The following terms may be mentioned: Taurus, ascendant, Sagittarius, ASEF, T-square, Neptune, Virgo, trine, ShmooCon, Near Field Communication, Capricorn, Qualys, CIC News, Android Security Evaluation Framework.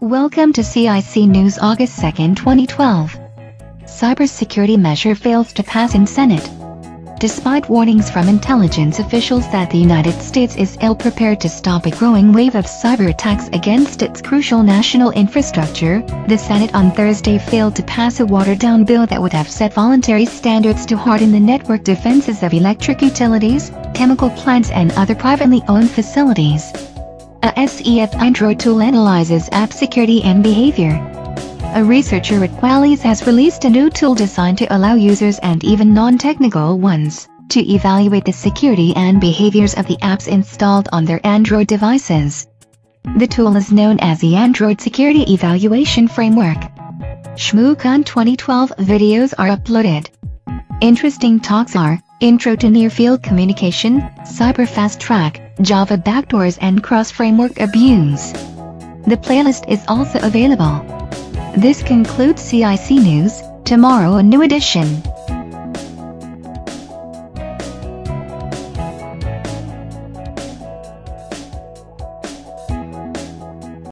Welcome to CIC News August 2, 2012. Cybersecurity measure fails to pass in Senate. Despite warnings from intelligence officials that the United States is ill-prepared to stop a growing wave of cyber attacks against its crucial national infrastructure, the Senate on Thursday failed to pass a watered-down bill that would have set voluntary standards to harden the network defenses of electric utilities, chemical plants and other privately owned facilities. A ASEF Android tool analyzes app security and behavior. A researcher at Qualys has released a new tool designed to allow users and even non-technical ones to evaluate the security and behaviors of the apps installed on their Android devices. The tool is known as the Android Security Evaluation Framework. ShmooCon 2012 videos are uploaded. Interesting talks are Intro to Near Field Communication, Cyber Fast Track, Java Backdoors and Cross-Framework Abuse. The playlist is also available. This concludes CIC News. Tomorrow a new edition.